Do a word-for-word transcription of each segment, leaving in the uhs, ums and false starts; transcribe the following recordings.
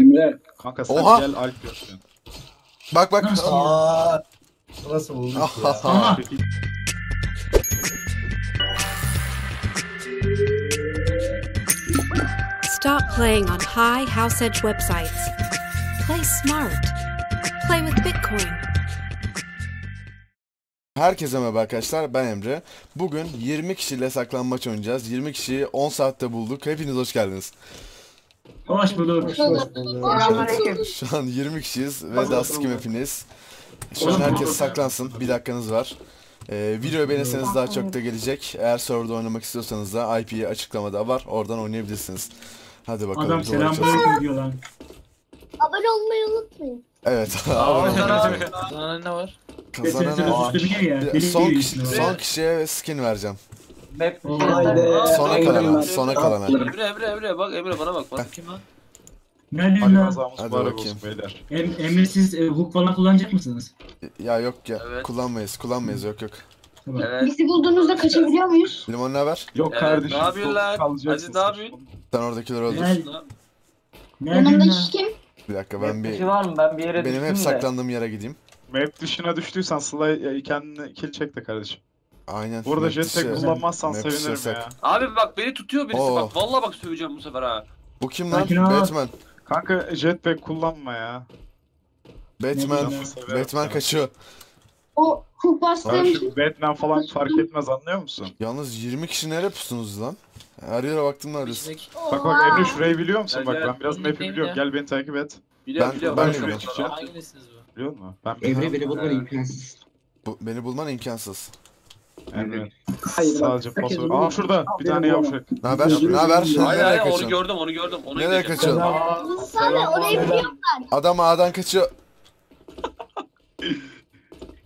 Emre. Kanka sen oha, gel Alp görsün. Bak bak. Aa, nasıl bulduk ya? Stop playing on high house edge websites. Play smart. Play with Bitcoin. Herkese merhaba arkadaşlar, ben Emre. Bugün yirmi kişiyle saklanmaç oynayacağız. yirmi kişiyi on saatte bulduk. Hepiniz hoş geldiniz. Hoş bulduk. Şu an yirmi kişiyiz ve daha sıkım hepiniz. Şu an herkes saklansın. Bir dakikanız var. Ee, videoyu beğenirseniz daha çok da gelecek. Eğer serverda oynamak istiyorsanız da I P'yi açıklamada var. Oradan oynayabilirsiniz. Hadi bakalım. Adam selamünaleyküm diyor lan. Abone olmayı unutmayın. Evet. Sana ne var? Kazanan ya, son, kişi, son kişiye skin vereceğim. Map sona kalana, sona kalana. Emre, Emre, Emre bak, Emre bana bak. Bak kim lan? Ne diyor lan? Hadi bakayım. Em, Emre siz e, hook falan kullanacak mısınız? Ya yok ya, evet. kullanmayız, kullanmayız yok yok. Tamam. Evet. Bizi bulduğunuzda kaçabiliyor muyuz? Liman ne haber? Yok evet, kardeşim. Ne yapıyorlar? Hacı ne yapıyorsun? Sen oradakileri öldür. Yanımda kişi kim? Bir dakika ben bir, ben bir yere benim hep saklandığım yere gideyim. Map dışına düştüysen Sıla'yı kendini kill çek de kardeşim. Aynen. Burada jetpack kullanmazsan map sevinirim şişe ya. Abi bak beni tutuyor birisi oo, bak vallahi bak söveceğim bu sefer ha. Bu kim lan? Batman. Kanka jetpack kullanma ya. Batman. Batman kaçıyor. O hook bastım. Batman falan fark etmez anlıyor musun? Yalnız yirmi kişi nereye pusunuz lan? Her yere baktım da arıyorsun. Bak bak Emre şurayı biliyor musun? Ya, bak ben biraz map'i biliyorum. Gel beni takip et. Biliyorum biliyorum. Ben şuraya çıkacağım. Biliyor musun? Emre beni bulman imkansız. Bu, beni bulman imkansız. Emre. Sadece pasör. Aa şurada bir tane yavşak. Ne haber? Ne haber? Nereye kaçıyorsun? Onu gördüm, onu gördüm. Onu nereye kaçıyorsun? Orayı biliyorum ben. Adam A'dan kaçıyor.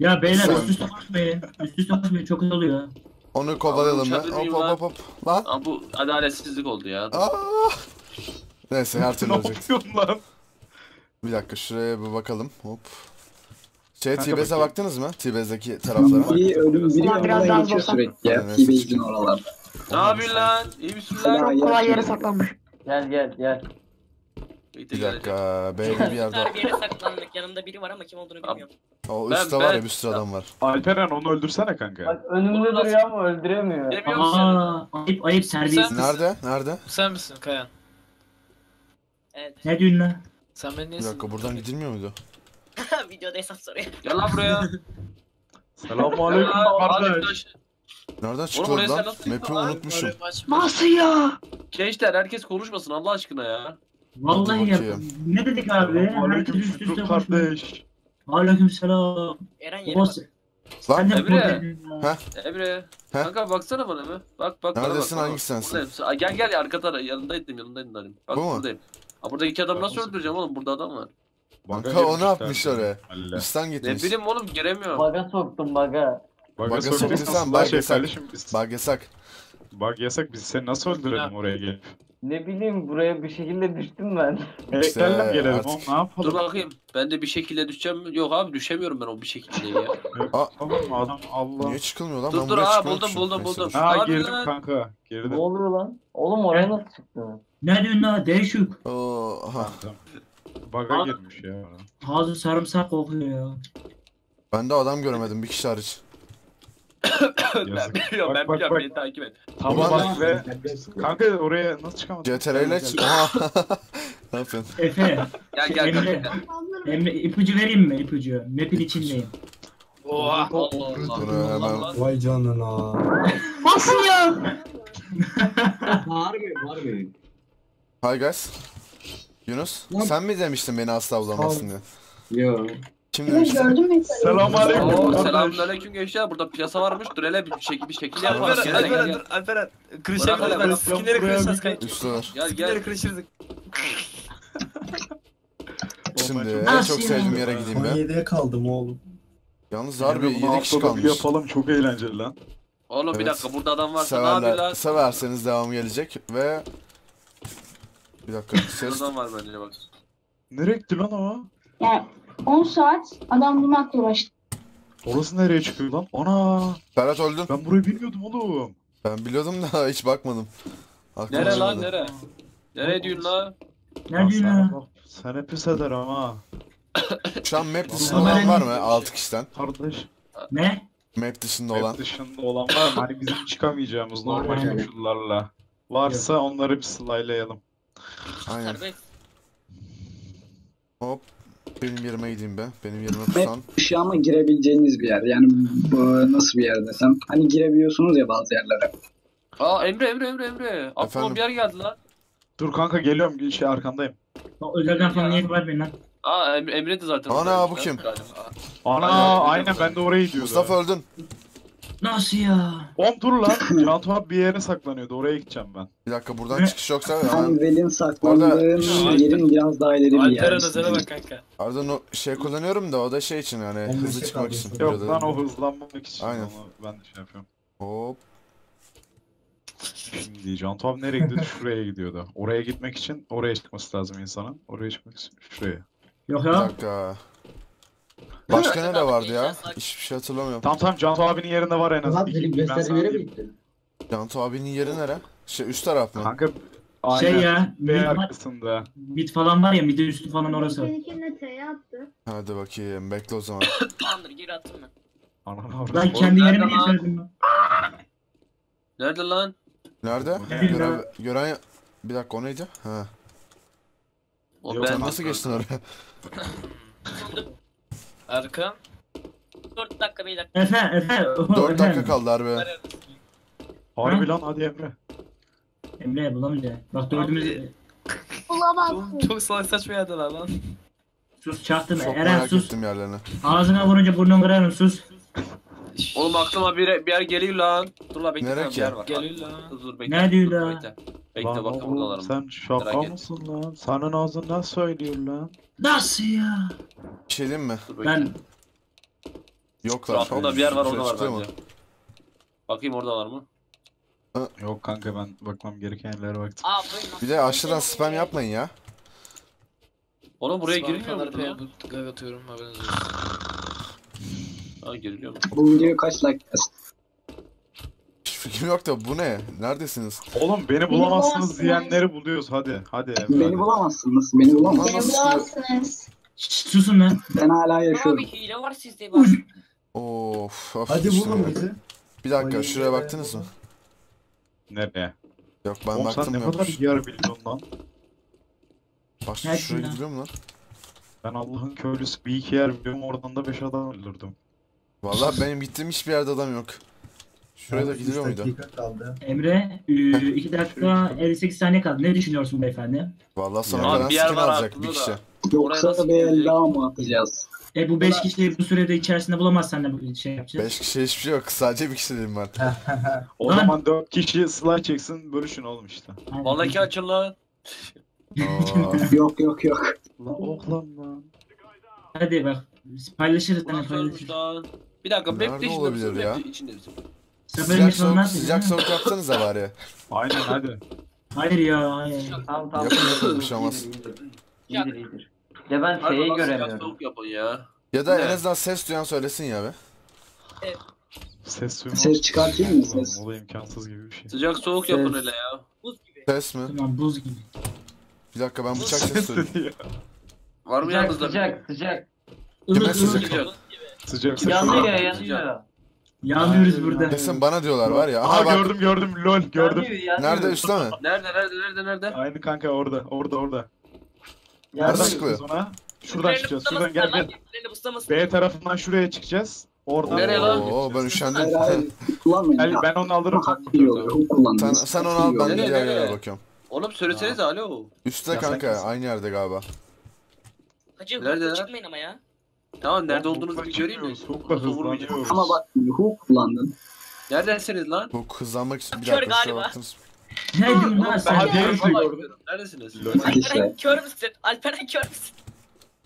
Ya beyler üst üste koşmayın. Üst üste koşmayın çok oluyor. Onu kovalayalım ya. Hop hop hop. Lan. Aa bu adaletsizlik oldu ya. Neyse her türlü olacak. Ne yapıyorsun lan? Bir dakika şuraya bir bakalım. Hop. Şey Tibez'e baktınız mı? Tibez'deki taraflara. İyi ölüm biri yanına geçiyor sürekli ya. Tibez'in oralarda. Ne yapıyorsun lan? İyi misin lan? Kolay yere saklanmış. Gel gel gel. Bir dakika. Beyler bir yerde. Bir yere saklandık. Yanımda biri var ama kim olduğunu bilmiyorum. O üstte var ya bir sürü adam var. Alperen onu öldürsene kanka. Önümde duruyor ama öldüremiyor. Aaa. Ayıp ayıp servis. Nerede? Nerede? Sen misin Kayan? Evet. Ne diyorsun lan? Sen ben neysin? Bir dakika buradan gidilmiyor muydu? Videoda hesap soruyor. Gel lan buraya. Selamünaleyküm kardeş. Nereden çıkıyor lan? Map'i unutmuşum. Nasıl ya? Gençler herkes konuşmasın Allah aşkına ya. Vallahi ya. Ne dedik abi? Herkes üst üste konuşmuş. Aleykümselam. Eren yere bak. Lan Emre. Heh. Emre. Kanka baksana bana be. Bak bak. Neredesin hangisi sensin? Gel gel arka tarafa yanındaydım yanındaydım dedim. Bak buradayım. Ha burada iki adam nasıl öldüreceğim oğlum? Burada adam var. Banka onu yapmış oraya. Bistan gitmiş. Ne bileyim oğlum giremiyorum. Baga soktum baga. Baga soktuysan bag yasak. Bag yasak. Bag yasak biz seni nasıl öldürelim oraya gelip? Ne bileyim buraya bir şekilde düştüm ben. Eklerle gelelim oğlum ne yapalım? Dur bakayım ben de bir şekilde düşeceğim. Yok abi düşemiyorum ben o bir şekilde ya. Tamam adam Allah. Niye çıkılmıyor lan? Dur dur aa buldum buldum buldum. Aa girdim kanka girdim. Ne oluyor lan? Oğlum oraya nasıl çıktın? Ne diyorsun lan? Değişik. Ooo. Baga girmiş ya. Ağzı sarımsak kokuyor ya. Ben de adam göremedim bir kişi hariç. Ben biliyorum ben biliyorum beni takip et. Tamam bak ve kanka oraya nasıl çıkamadın? C T R ile çık. Ne yapıyorsun? Efe. Gel gel Emre. Emre ipucu vereyim mi ipucu? Map'in içindeyim. Oha Allah Allah. Vay canına. Nasıl ya? Harbi harbi. Hi guys. Yunus, yap, sen mi demiştin beni asla bulamazsın diye? Yoo. Kim demişti? Selamünaleyküm. Selamünaleyküm gençler. Burada piyasa varmış. Dur hele bir şekil bir şekil yapalım. Alperen, Alperen dur. Alperen. Kırışa kadar. Skinleri kırışacağız kanka. Skinleri kırışırdık. Şimdi en çok sevdiğim yere gideyim ben. on yediye kaldım oğlum. Yalnız harbi yedi kişi kalmış. Yapalım çok eğlenceli lan. Oğlum bir dakika burada adam varsa ne yapayım lan? Severseniz devamı gelecek ve... Bir dakika ses. Adam var bence bak. Nereye gitti lan o? Ya on saat adam bulmakla uğraştı. Orası nereye çıkıyor lan? Ana! Berat öldüm. Ben burayı bilmiyordum oğlum. Ben biliyordum da hiç bakmadım. Aklıma nere lan nere? Nereye diyorsun lan? Ne diyorsun? Sen hep pis ederim ha. Şu an map dışında olan var mı altı kişiden? Kardeş. Ne? Map dışında olan. Map dışında olan var mı? Hani bizim çıkamayacağımız normal koşullarla. Varsa onları bir slaylayalım. Aynen. Hop. Benim yerime gideyim be. Benim yerime tutan. Map dışı ama girebileceğiniz bir yer. Yani bu nasıl bir yer desem. Hani girebiliyorsunuz ya bazı yerlere. Aa Emre Emre Emre Emre. Aklıma bir yer geldi lan. Dur kanka geliyorum. Şey arkandayım. Özelden falan niye var beni lan? Aa Emre de zaten. Ana bu kim? Ana aynen ben de oraya gidiyordum. Mustafa öldün. Nasıl ya? on tur lan. Cantu abi bir yere saklanıyordu. Oraya gideceğim ben. Bir dakika buradan çıkış yoksa. Ben Vel'in saklandığım yerin biraz daha ileri bir yer. Alperen özele bak kanka. Ardından o şey kullanıyorum da o da şey için yani hızlı çıkmak için. Yok lan o hızlanmak için. Aynen. Ben de şey yapıyorum. Hop. Şimdi Cantu abi nereye gidiyordu? Şuraya gidiyordu. Oraya gitmek için oraya çıkması lazım insanın. Oraya çıkmak için şuraya. Yok ya. Bir dakika. Başka ne de vardı ya? Hiçbir şey hatırlamıyorum. Tamam tamam Cantu abinin yerinde var en azından. Cantu abinin yeri nere? Şey üst taraf mı? Kanka aynen. Şey ya. B arkasında. Bit falan var ya mid üstü falan orası. Seninkini de T'ye attı. Hadi bakayım bekle o zaman. Tamamdır geri attım ben. Anam orası. Ben kendi yerimi niye söyledim ben? Nerede lan? Nerede? Gören, gören... Bir dakika o neydi? Ha. O yok, sen nasıl geçtin oraya? Arka. dört dakika beyler. Efe, Efe. dört dakika kaldı harbi. Harbi lan hadi Emre. Emre bulamayacağım. Bak dördümüz... Bulamazsın. Çok salak saçma yerden lan. Sus çaktım Eren sus. Ağzına vurunca burnunu kırarım sus. Oğlum aklıma bir, bir yer geliyor lan. Dur la bekle bir yer var. Geliyor lan. Dur bekle. Ne diyor lan? Bekle, bekle bakalım buralar mı? Sen şaka mısın lan? Senin ağzından söylüyor lan. Nasıl ya? Bir şey diyeyim mi? Ben... Yok lan. Aklımda bir yer var orada var bence. Bakayım orada var mı? Ha. Yok kanka ben bakmam gereken yerlere baktım. Aa, bir de aşırıdan spam yapmayın ya. Oğlum buraya girmiyor mu? Spam atıyorum haberiniz olsun. Aa geriliyor mu? Bu videoya kaç like gelsin? Hiç fikrim yok da bu ne? Neredesiniz? Oğlum beni bulamazsınız diyenleri buluyoruz hadi. Hadi. Beni bulamazsınız. Beni bulamazsınız. Susun lan. Ben hala yaşıyorum. Abi hile var sizde bak. Of. Hadi bulun bizi. Bir dakika şuraya baktınız mı? Nereye? Yok ben baktım. Sen ne kadar yer biliyorsun lan? Bak şuraya gidiyorum lan. Ben Allah'ın köylüsü bir iki yer biliyorum oradan da beş adam öldürdüm. Vallahi benim gittiğim hiçbir yerde adam yok. Şuraya da gidiyor muydu? Emre, iki dakika elli sekiz saniye kaldı. Ne düşünüyorsun beyefendi? Vallahi sana kadar skin alacak bir kişi. Yoksa bir el daha mı atacağız? E bu beş kişiyi bu sürede içerisinde bulamazsan da şey yapacağız. beş kişi hiçbir şey yok. Sadece bir kişi dedim ben. O zaman dört kişi slide çeksin, bölüşün oğlum işte. Vallahi ki açın lan. Yok yok yok. Lan oklan lan. Hadi bak. Paylaşırız. Bir dakika map de olabilir ya. Sıcak soğuk, sıcak soğuk yapsanız da bari. Aynen hadi. Hayır ya hayır. Tamam tamam. Yapın konuşamaz. İyidir iyidir. Ya ben şeyi göremiyorum. Sıcak soğuk yapın ya. Ya da en azından ses duyan söylesin ya be. Evet. Ses duyma. Ses çıkartayım mı ses? O da imkansız gibi bir şey. Sıcak soğuk yapın hele ya. Buz gibi. Ses mi? Tamam buz gibi. Bir dakika ben bıçak sesi söyleyeyim. Var mı yalnız da? Sıcak sıcak. Kime sıcak? Sıcak sıcak. Yanıyor ya yanıyor. Yanıyoruz burada. Kesin bana diyorlar var ya. Aha, aha gördüm gördüm lol gördüm. Yanıyor, yanıyor. Nerede üstte mi? Nerede nerede nerede nerede? Aynı kanka orada orada orada. Nereden çıkıyor? Şuradan çıkacağız şuradan gel gel. B tarafından şuraya çıkacağız. Orada. Nereye lan? Oo ben üşendim. Hayır ben onu alırım. Sen, sen onu al ben diğer yere bakıyorum. Oğlum söylesenize alo. Üstte kanka aynı yerde galiba. Hacı hukukla çıkmayın ama ya. Tamam nerede olduğunuzu bir göreyim mi? Hukukla hızlanıyoruz. Ama bak hukuk kullandın. Neredensiniz lan? Hukuk hızlanmak için bir dakika şuraya baktınız. Neydin lan sen? Neredesiniz? Alperen kör müsün? Alperen kör müsün?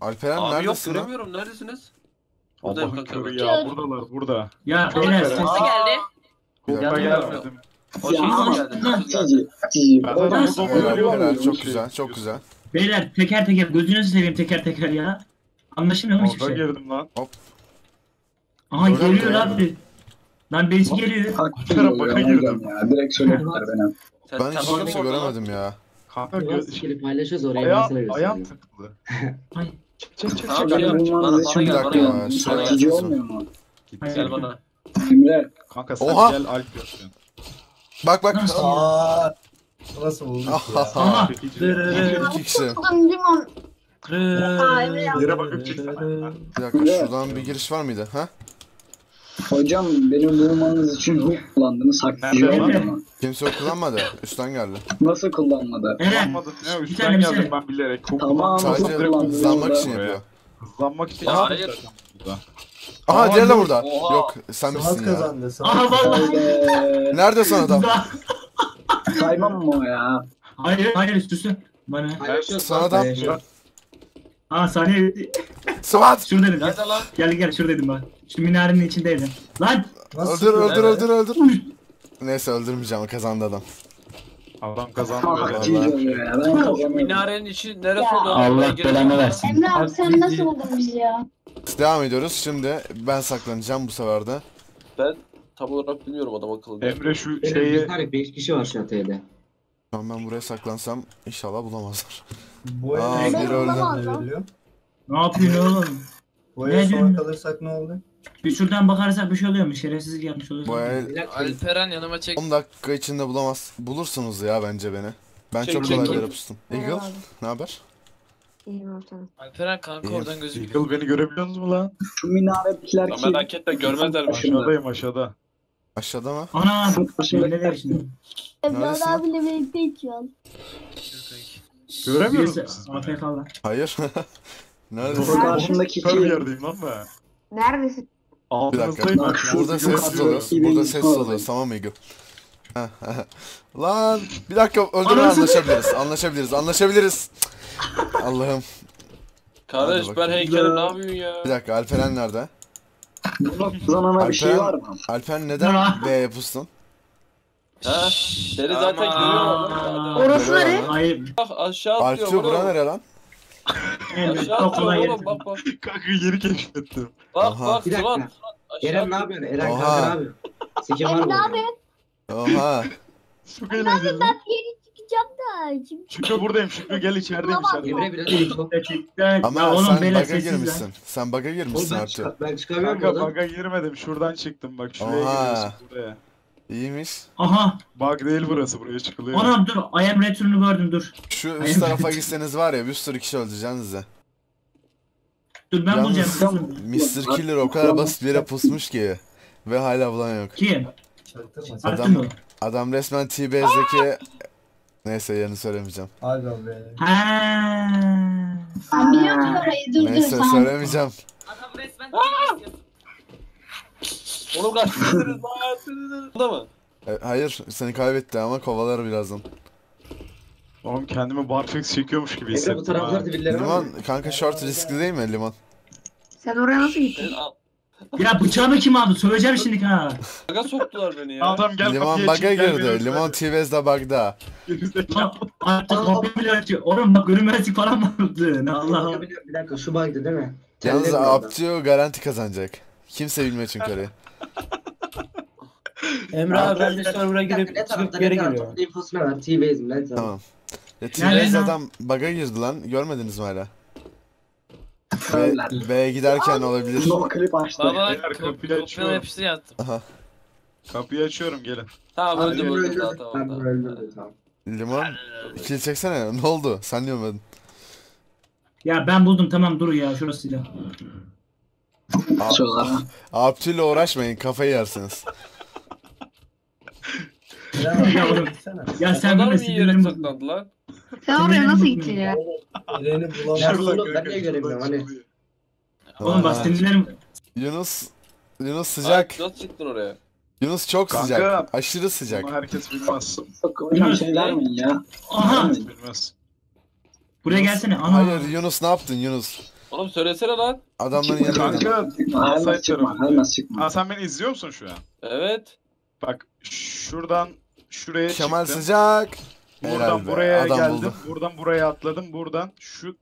Alperen neredesin lan? Abi yok göremiyorum neredesiniz? Allah'ın körü ya buradalar burada. Ya Enes nasıl geldi? Hukukla gelmedim. Hocam geldi. Hocam çok güzel çok güzel. Beyler teker teker gözünüzü seveyim teker teker ya. Anlaşılmıyor mu hiçbir şey? Orada girdim lan. Hop. Aha geliyor lan bir. Lan birisi geliyor. Baka girdim. Direkt söylediler beni. Ben hiç kimse göremedim ya. Kanka göz işini paylaşırız oraya. Ayağım, ayağım, ayağım tıklı. Ay. Çık çık çık. Abi, çık. Abi, bana bana gel bana gel. Sıkıcı olmuyor mu? Git gel bana. Emre. Kanka sen oha. Gel Alp görsün. Bak bak. Aaa. Nasıl olmuş ya? Aha. Çekicim. Yere bakıp çıksana. Bir dakika şuradan bir giriş var mıydı? Ha? Hocam benim bulmanız için hook kullandınız, haklısınız. Kimse hook kullanmadı, üstten geldi. Nasıl kullanmadı? Eren, ya, üstten geldim şey. Ben bilerek. Tamam, sadece hızlanmak için yapıyor. Hızlanmak için yapıyor. Hayır. Aha, diğer de burada. Oha. Yok, sen misin ya. Kazandı, aha, vallahi. Nerede son adam? Saymam mı o ya? Hayır, hayır üstüsü. Bana. Son adam. Aa, saniye. Sıvat! Şuradaydım ya. Gel gel şuradaydım ben. Şu minarenin içindeydim. Lan! Nasıl öldür öldür öyle? öldür öldür. Neyse öldürmeyeceğim, kazandı adam. Adam kazandı. Şu minarenin içi neresi oldu? Allah belanı versin. Emre abi sen nasıl buldun bizi ya? Devam ediyoruz şimdi, ben saklanacağım bu sefer de. Ben tam olarak bilmiyorum adam akıllı. Emre şu şeyi... beş kişi var şu ateyde. Ben buraya saklansam inşallah bulamazlar. Bu aa biri öldü. Ne yapıyor oğlum? Boya sonra kalırsak ne oldu? Bir şuradan bakarsak bir şey oluyor mu? Şerefsizlik yapmış oluyoruz. Alperen yanıma çek. on dakika içinde bulamaz. Bulursunuz ya bence beni. Ben çek, çok çek, kolay yere pustum. Eagle ne haber? İyiyim ortam. Alperen kanka İyiyim. Oradan gözüküyor. Eagle beni görebiliyorsunuz mu lan? Şu minaretler ki. Merak etme görmezler mi? Aşağıdayım aşağıda. Aşağıda mı? Ana! Neler şimdi? Evlat abiyle birlikte içiyorsun. Göremiyor musunuz? Hayır. Neredesin? Karşımdaki iki yerdeyim lan ben. Neredesin? Bir dakika. Bak, burada ses alıyoruz. Burada ses alıyoruz. Tamam Ego. Lan bir dakika öldürme anlaşabiliriz. Anlaşabiliriz. Anlaşabiliriz. Allah'ım. Kardeş ben heykelim ne yapıyorsun ya? Bir dakika Alperen nerede? Alperen, bir şey var mı? Alperen neden B'ye pustun? Ha? Seni zaten görüyorum. Orası ne? Hayır. Aşağı atıyor. Artıyor bura nere lan? Evet, çok kolay yedim. Bak bak. Kanka yeri keşfettim. Bak bak Sulan. Eren ne yapıyorsun? Eren kanka ne yapıyorsun? Sikim var mı? Oha. Şükrü ne yapıyorsun? Ben yeni çıkacağım da. Şükrü buradayım. Şükrü gel içerideyim. Emre biraz içerideyim. Ama sen bug'a girmişsin. Sen bug'a girmişsin artık. Ben çıkamıyorum. Kanka bug'a girmedim. Şuradan çıktım bak. Şuraya girmişsin buraya. İyiymiş. Aha. Bug değil burası, buraya çıkılıyor. Anam dur, I am return'u gördüm dur. Şu üst tarafa gitseniz var ya bir sürü kişi öldüreceğiniz de. Dur ben bulacağım. mister Killer o kadar basit bir yere pusmuş ki. Ve hala bulan yok. Kim? Adam, adam resmen Tibez'deki... Neyse yerini söylemeyeceğim. Adam be. Heee. Sen biliyordun orayı dur dur. Neyse söylemeyeceğim. Adam resmen Tibez'de. Oğlum kaçtınız lan. Burada mı? E, hayır seni kaybetti ama kovalar birazdan. Oğlum kendimi barfix çekiyormuş gibi hissettim. Liman kanka short riskli değil mi Liman? Sen oraya nasıl gittin? Ya bıçağımı kim aldı? Söyleyeceğim şimdi ha. Bug'a soktular beni ya. Adam gel Liman bug'a girdi. Liman T V'de bug'da. Artık kopya bile açıyor. Oğlum bak görünmezlik falan mı oldu? Ne Allah'ım. Bir dakika şu bug'dı değil mi? Yalnız Abdül garanti kazanacak. Kimse bilmiyor çünkü orayı. Emre abi ben de server'a girip çıkıp geri geliyorum. İnfosunu ver, T-Base'im ben sana. Tamam. T-Base adam bug'a girdi lan, görmediniz mi hala? B'ye giderken olabilir. No klip açtı. Baba kopyala yapıştır yattım. Aha. Kapıyı açıyorum gelin. Tamam öldüm öldüm tamam. Liman kill çeksene ne oldu? Sen niye ölmedin? Ya ben buldum tamam dur ya şurasıyla. Abdül'le uğraşmayın kafayı yersiniz. Ya oğlum ya sen bana sinirim bozuldu lan. Sen oraya nasıl gittin ya? Eren'i bulamadım. Ben niye göremiyorum hani? Oğlum bak sinirlerim. Yunus Yunus sıcak. Nasıl çıktın oraya? Yunus çok kanka, sıcak. Aşırı sıcak. Ama herkes bilmez. Öyle şeyler mi ya? Aha. Bilmez. Buraya gelsene. Ana. Hayır Yunus ne yaptın Yunus? Oğlum söylesene lan. Adamların yanına. Kanka nasıl çıkma? çıkma. Aa, sen beni izliyor musun şu an? Evet. Bak şuradan şuraya çıktım. Kemal sıcak. Buradan herhalde. Buraya adam geldim. Buldum. Buradan buraya atladım. Buradan şu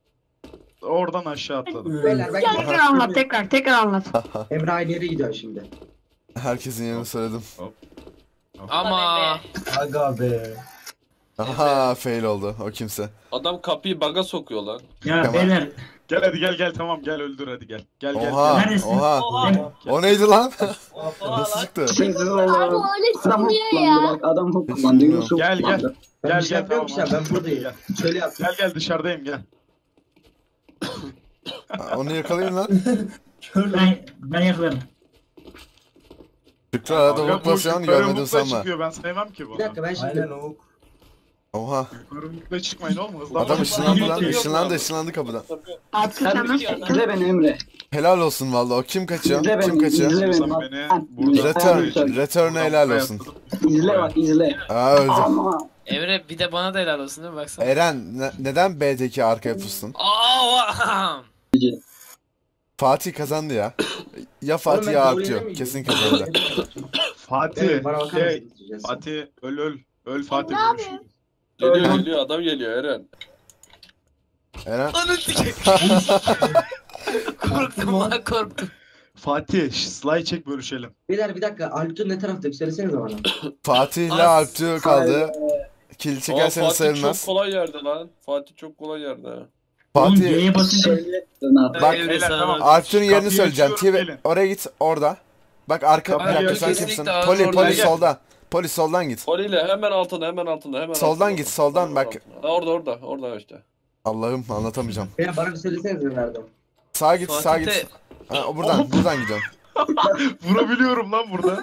oradan aşağı atladım. Beyler, ben tekrar anlat tekrar tekrar anlat. Emre aynı yere gidiyor şimdi. Herkesin yerini söyledim. Hop. Hop. Ama. Aga be. Aha fail oldu o kimse. Adam kapıyı baga sokuyor lan. Ya Kemal. Beyler. Gel hadi gel gel tamam gel öldür hadi gel. Gel gel. Oha gel. Oha. Oha. O neydi lan? Nasıl çıktı? Abi öyle çıkmıyor ya. Adam hoplandı. Gel gel. Gel gel tamam ben buradayım. Şöyle yap. Gel gel dışarıdayım gel. Onu yakalayın lan. Ben, ben yakalarım. Şükrü arada umutlaşacağını görmedim sanma. Ben sevmem ki bunu. Bir dakika ben şimdi. Oha. Yukarı çıkmayın oğlum hızlanma. Adam ışınlandı, ışınlandı, ışınlandı kapıdan. İzle beni Emre. Helal olsun valla o kim kaçıyor? İzle kim beni, kaçıyor? İzle beni. Beni. Return, return, return'a helal olsun. İzle bak izle. Aa öldüm. Emre bir de bana da helal olsun değil mi baksana? Eren ne, neden B'deki arkaya pussun? Aaaa. Fatih kazandı ya. Ya Fatih ya artıyor. Kesin kazandı. Fatih. Şey, Fatih öl öl. Öl Fatih görüşürüz. Geliyor geliyor adam geliyor Eren. Eren. Korktum lan korktum. Fatih slide çek bölüşelim. Beyler bir dakika Alptun ne tarafta söylesenize bana. Fatih ile Alptun kaldı. Kili çekerseniz sayılmaz. Fatih çok kolay yerde lan. Fatih çok kolay yerde. Fatih G'ye basınca. Bak Alptun'un yerini söyleyeceğim. Oraya git orada. Bak arka plakta sen kimsin? Poli poli solda. Polis soldan git. Poliyle hemen altına hemen altına hemen. Soldan altına, git soldan altına, bak. Altına. Orada orada orada işte. Allah'ım anlatamayacağım. Ya bana bir söylesenize nerede? Sağa git Fatih'te... sağa git. Ha, buradan oh. Buradan gidiyorum. Vurabiliyorum lan burada.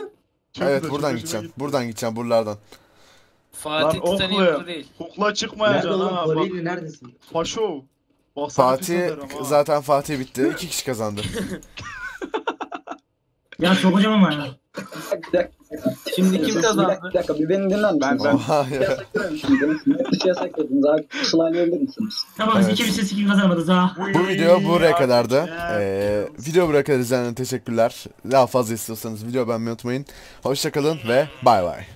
Çok evet da, buradan gideceğim. Git. Buradan gideceğim buralardan. Fatih senin yanında değil. Kukla çıkmayacaksın ha. Poliyle neredesin? Paşo. Fatih zaten Fatih bitti. İki kişi kazandı. Ya sokacağım ama ya. Şimdi kim kazandı? Bir dakika bir beni dinlen. Ben ben. Yasak ediniz abi. Slime öldür müsünüz? Tamam biz iki bir sesi kim kazanmadınız ha? Bu video buraya kadardı. Ee, video buraya kadar izlediğiniz için teşekkürler. Daha fazla istiyorsanız video beğenmeyi unutmayın. Hoşçakalın ve bay bay.